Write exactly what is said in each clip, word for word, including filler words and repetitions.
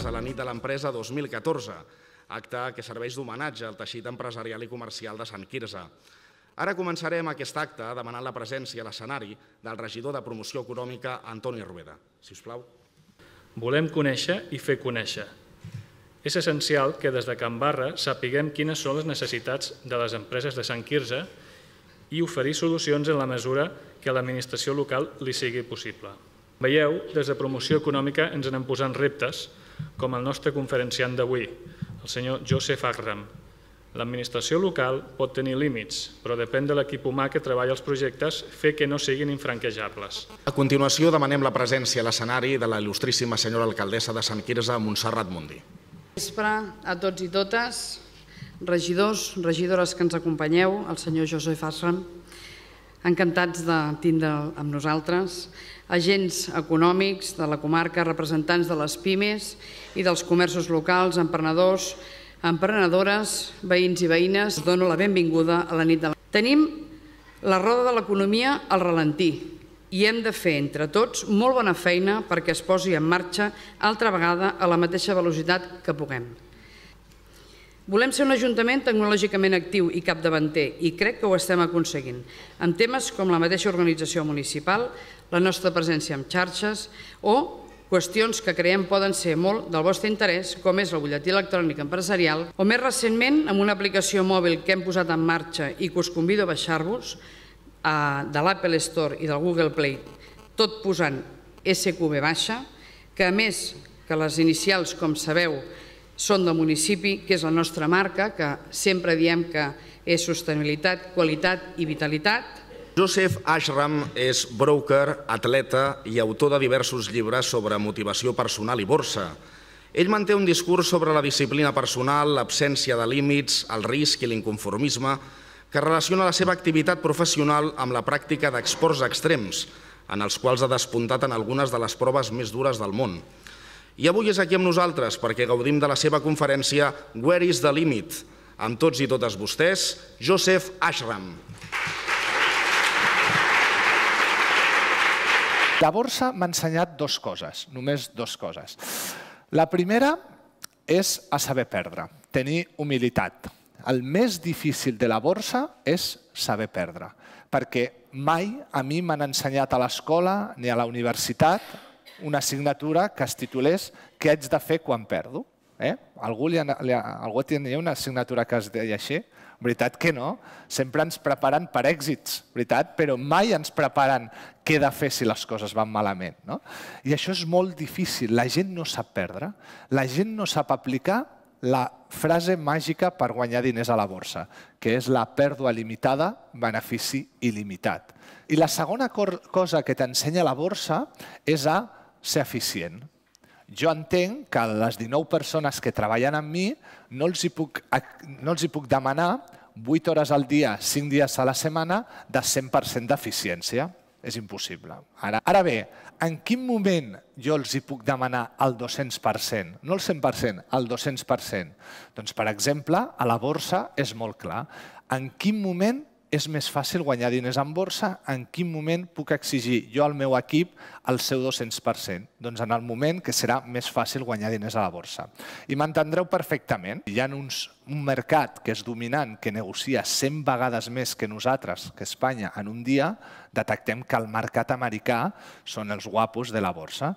Quirze a la Nit de l'Empresa dos mil catorze, acte que serveix d'homenatge al teixit empresarial i comercial de Sant Quirze. Ara començarem aquest acte demanant la presència a l'escenari del regidor de Promoció Econòmica, Antoni Rueda. Si us plau. Volem conèixer i fer conèixer. És essencial que des de Can Barra sapiguem quines són les necessitats de les empreses de Sant Quirze i oferir solucions en la mesura que l'administració local li sigui possible. Veieu, des de Promoció Econòmica ens anem posant reptes, com el nostre conferenciant d'avui, el senyor Josef Ajram. L'administració local pot tenir límits, però depèn de l'equip humà que treballa els projectes fer que no siguin infranquejables. A continuació demanem la presència a l'escenari de la il·lustríssima senyora alcaldessa de Sant Quirze, Montserrat Mundi. Vespre a tots i totes, regidors, regidores que ens acompanyeu, el senyor Josef Ajram, encantats de tindre amb nosaltres, agents econòmics de la comarca, representants de les pimes i dels comerços locals, emprenedors, emprenedores, veïns i veïnes, dono la benvinguda a la Nit de l'Empresa. Tenim la roda de l'economia al ralentí i hem de fer entre tots molt bona feina perquè es posi en marxa altra vegada a la mateixa velocitat que puguem. Volem ser un ajuntament tecnològicament actiu i capdavanter i crec que ho estem aconseguint, amb temes com la mateixa organització municipal, la nostra presència en xarxes o qüestions que creiem poden ser molt del vostre interès, com és el butlletí electrònic empresarial, o més recentment amb una aplicació mòbil que hem posat en marxa i que us convido a baixar-vos, de l'Apple Store i del Google Play, tot posant S Q B baixa, que a més que les inicials, com sabeu, són del municipi, que és la nostra marca, que sempre diem que és sostenibilitat, qualitat i vitalitat. Josef Ajram és broker, atleta i autor de diversos llibres sobre motivació personal i borsa. Ell manté un discurs sobre la disciplina personal, l'absència de límits, el risc i l'inconformisme, que relaciona la seva activitat professional amb la pràctica d'esports extrems, en els quals ha despuntat en algunes de les proves més dures del món. I avui és aquí amb nosaltres perquè gaudim de la seva conferència Where is the Limit? Amb tots i totes vostès, Josef Ajram. La borsa m'ha ensenyat dues coses, només dues coses. La primera és a saber perdre, tenir humilitat. El més difícil de la borsa és saber perdre, perquè mai a mi m'han ensenyat a l'escola ni a la universitat una assignatura que es titulés «Què haig de fer quan perdo?». Algú tenia una assignatura que es deia així? Veritat que no. Sempre ens preparen per èxits, veritat? Però mai ens preparen què he de fer si les coses van malament. I això és molt difícil. La gent no sap perdre. La gent no sap aplicar la frase màgica per guanyar diners a la borsa, que és la pèrdua limitada, benefici il·limitat. I la segona cosa que t'ensenya la borsa és a ser eficient. Jo entenc que a les dinou persones que treballen amb mi no els hi puc demanar vuit hores al dia, cinc dies a la setmana, de cent per cent d'eficiència. És impossible. Ara bé, en quin moment jo els hi puc demanar el dos-cents per cent? No el cent per cent, el dos-cents per cent. Doncs, per exemple, a la borsa és molt clar. En quin moment és més fàcil guanyar diners en borsa? En quin moment puc exigir jo al meu equip el seu dos-cents per cent? Doncs en el moment que serà més fàcil guanyar diners a la borsa. I m'entendreu perfectament. Hi ha un mercat que és dominant, que negocia cent vegades més que nosaltres, que Espanya, en un dia, detectem que el mercat americà són els guapos de la borsa.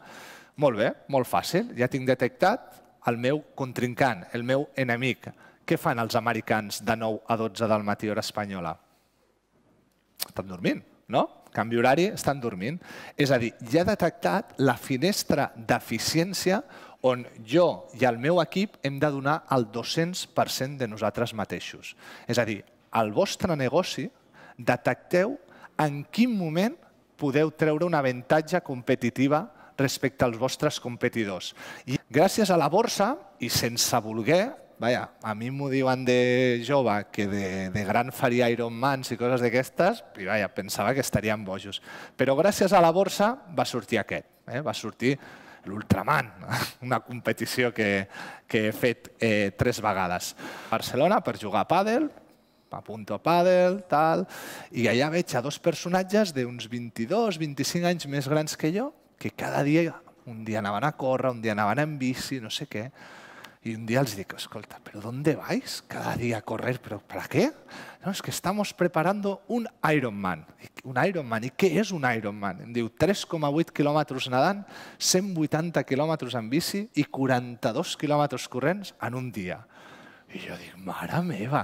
Molt bé, molt fàcil. Ja tinc detectat el meu contrincant, el meu enemic. Què fan els americans de nou a dotze del matí hora espanyola? Estan dormint, no? Canvi horari, estan dormint. És a dir, ja he detectat la finestra d'eficiència on jo i el meu equip hem de donar el dos-cents per cent de nosaltres mateixos. És a dir, al vostre negoci detecteu en quin moment podeu treure una avantatge competitiva respecte als vostres competidors. I gràcies a la borsa i sense voler... Vaja, a mi m'ho diuen de jove que de gran faria Ironmans i coses d'aquestes i vaja, pensava que estarien bojos. Però gràcies a la borsa va sortir aquest, va sortir l'Ultraman, una competició que he fet tres vegades. Barcelona per jugar a pàdel, apunto a pàdel, tal, i allà veig a dos personatges d'uns vint-i-dos, vint-i-cinc anys més grans que jo que cada dia Un día anaven a córrer, un día anaven en bici, no sé qué. Y un día les digo, escolta, ¿pero dónde vais cada día a correr? ¿Pero para qué? No, es que estamos preparando un Ironman. Un Ironman. ¿Y què és un Ironman? Em diu tres coma vuit quilòmetres nedant, cent vuitanta quilòmetres en bici i quaranta-dos quilòmetres corrents en un dia. I jo dic, mare meva.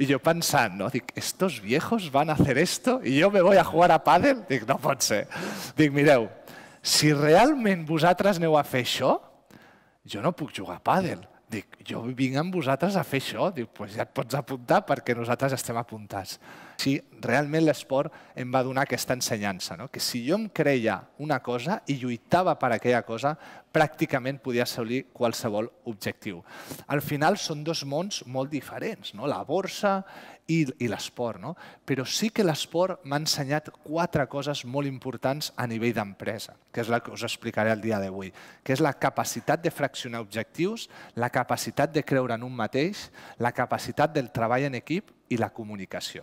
I jo pensant, no? Dic, estos viejos van a hacer esto y yo me voy a jugar a pádel? Dic, no pot ser. Dic, mireu, si realment vosaltres aneu a fer això, jo no puc jugar a pàdel. Dic, jo vinc amb vosaltres a fer això. Dic, doncs ja et pots apuntar perquè nosaltres estem apuntats. Sí, realment l'esport em va donar aquesta ensenyança, que si jo em creia una cosa i lluitava per aquella cosa, pràcticament podia assolir qualsevol objectiu. Al final són dos mons molt diferents, la borsa i l'esport. Però sí que l'esport m'ha ensenyat quatre coses molt importants a nivell d'empresa, que és la que us explicaré el dia d'avui, que és la capacitat de fraccionar objectius, la capacitat de creure en un mateix, la capacitat del treball en equip i la comunicació.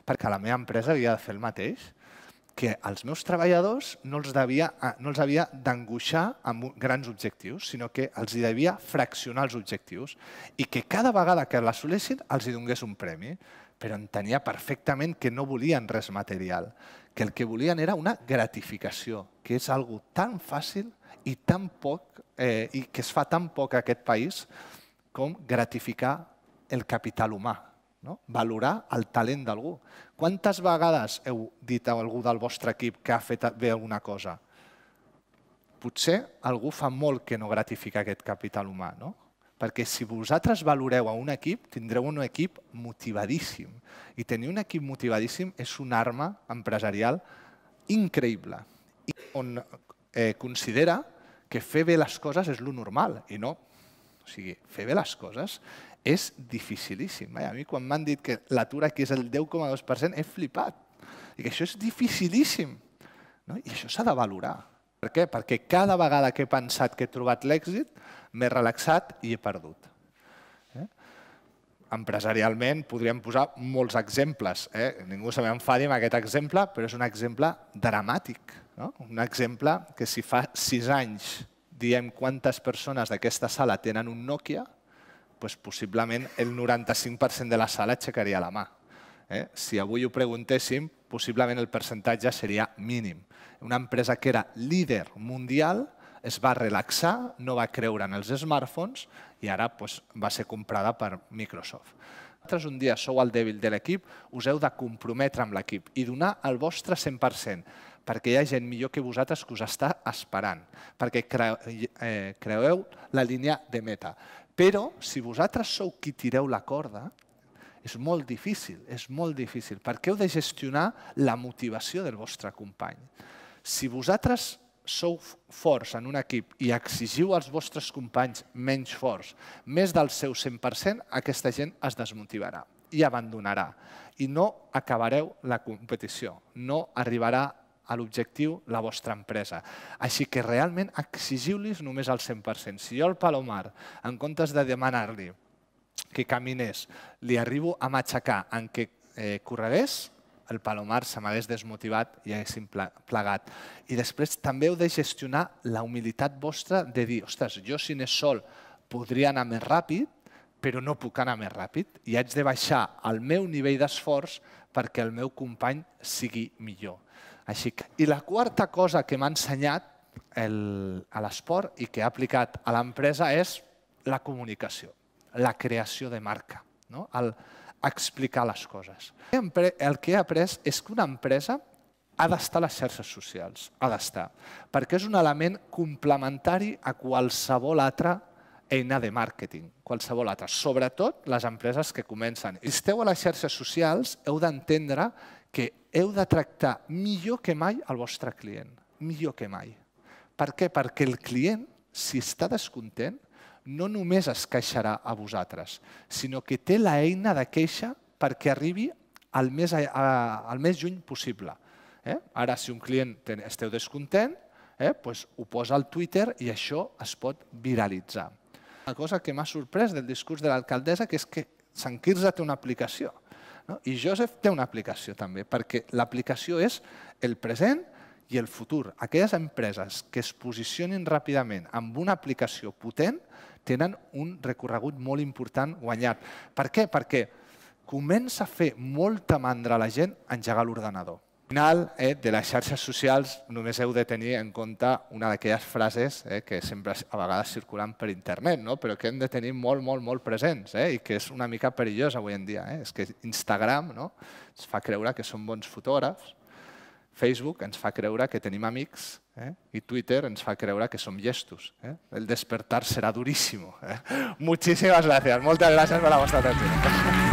Perquè a la meva empresa havia de fer el mateix, que als meus treballadors no els havia d'angoixar amb grans objectius, sinó que els devia fraccionar els objectius i que cada vegada que l'assolessin els donés un premi. Però entenia perfectament que no volien res material, que el que volien era una gratificació, que és una cosa tan fàcil i que es fa tan poc a aquest país com gratificar el capital humà. Valorar el talent d'algú. Quantes vegades heu dit a algú del vostre equip que ha fet bé alguna cosa? Potser algú fa molt que no gratifica aquest capital humà, no? Perquè si vosaltres valoreu a un equip, tindreu un equip motivadíssim. I tenir un equip motivadíssim és una arma empresarial increïble, on considera que fer bé les coses és el normal i no. O sigui, fer bé les coses és dificilíssim. A mi quan m'han dit que l'atur aquí és el deu coma dos per cent he flipat. I que això és dificilíssim. I això s'ha de valorar. Per què? Perquè cada vegada que he pensat que he trobat l'èxit, m'he relaxat i he perdut. Empresarialment podríem posar molts exemples. Ningú se m'enfadi amb aquest exemple, però és un exemple dramàtic. Un exemple que si fa sis anys diem quantes persones d'aquesta sala tenen un Nokia, doncs possiblement el noranta-cinc per cent de la sala aixecaria la mà. Si avui ho preguntéssim, possiblement el percentatge seria mínim. Una empresa que era líder mundial es va relaxar, no va creure en els smartphones i ara va ser comprada per Microsoft. Vosaltres un dia sou el dèbil de l'equip, us heu de comprometre amb l'equip i donar el vostre cent per cent, perquè hi ha gent millor que vosaltres que us està esperant, perquè creueu la línia de meta. Però si vosaltres sou qui tireu la corda, és molt difícil, és molt difícil, perquè heu de gestionar la motivació del vostre company. Si vosaltres sou forts en un equip i exigiu als vostres companys menys forts, més del seu cent per cent, aquesta gent es desmotivarà i abandonarà. I no acabareu la competició, no arribarà a l'objectiu la vostra empresa. Així que realment exigiu-los només al cent per cent. Si jo al Palomar, en comptes de demanar-li que caminés, li arribo a matxacar en què corregués, el Palomar se m'hagués desmotivat i haguéssim plegat. I després també heu de gestionar la humilitat vostra de dir, ostres, jo si n'és sol podria anar més ràpid, però no puc anar més ràpid i haig de baixar el meu nivell d'esforç perquè el meu company sigui millor. I la quarta cosa que m'ha ensenyat a l'esport i que he aplicat a l'empresa és la comunicació, la creació de marca, explicar les coses. El que he après és que una empresa ha d'estar a les xarxes socials, ha d'estar, perquè és un element complementari a qualsevol altra eina de màrqueting, qualsevol altra, sobretot les empreses que comencen. Si esteu a les xarxes socials, heu d'entendre que heu de tractar millor que mai el vostre client, millor que mai. Per què? Perquè el client, si està descontent, no només es queixarà a vosaltres, sinó que té l'eina de queixa perquè arribi el més lluny possible. Ara, si un client esteu descontent, ho posa al Twitter i això es pot viralitzar. Una cosa que m'ha sorprès del discurs de l'alcaldessa és que Sant Quirze té una aplicació i Josef té una aplicació també, perquè l'aplicació és el present i el futur. Aquelles empreses que es posicionin ràpidament amb una aplicació potent tenen un recorregut molt important guanyat. Per què? Perquè comença a fer molta mandra a la gent engegar l'ordenador. Al final de les xarxes socials només heu de tenir en compte una d'aquelles frases que sempre a vegades circulen per internet, però que hem de tenir molt, molt, molt presents i que és una mica perillosa avui en dia. És que Instagram ens fa creure que som bons fotògrafs, Facebook ens fa creure que tenim amics i Twitter ens fa creure que som llestos. El despertar serà duríssim. Moltíssimes gràcies. Moltes gràcies per la vostra atenció.